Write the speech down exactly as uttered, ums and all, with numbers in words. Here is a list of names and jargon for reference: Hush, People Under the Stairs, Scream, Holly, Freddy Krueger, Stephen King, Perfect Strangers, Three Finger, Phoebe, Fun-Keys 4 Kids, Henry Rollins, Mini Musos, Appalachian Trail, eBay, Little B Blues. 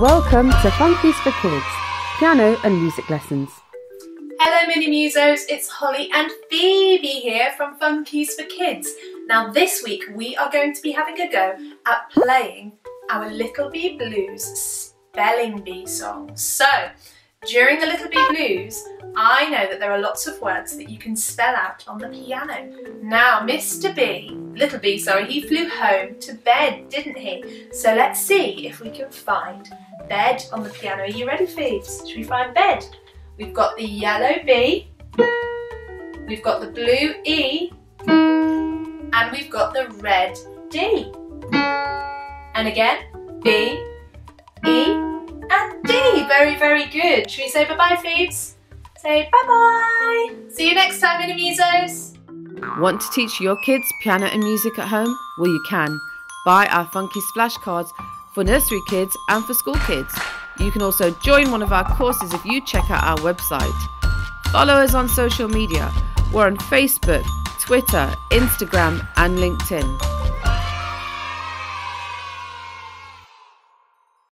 Welcome to Fun-Keys for Kids, piano and music lessons. Hello Mini Musos, it's Holly and Phoebe here from Fun-Keys for Kids. Now this week we are going to be having a go at playing our Little B Blues spelling bee song. So, during the Little B Blues, I know that there are lots of words that you can spell out on the piano. Now, Mister B, Little B, sorry, he flew home to bed, didn't he? So let's see if we can find bed on the piano. Are you ready, Phoebes? Should we find bed? We've got the yellow B, we've got the blue E, and we've got the red D. And again, B, E, and D. Very, very good. Should we say bye-bye, Phoebes? Say bye-bye. See you next time, Mini Musos. Want to teach your kids piano and music at home? Well, you can. Buy our Fun-Keys flashcards for nursery kids and for school kids. You can also join one of our courses if you check out our website. Follow us on social media. We're on Facebook, Twitter, Instagram and LinkedIn.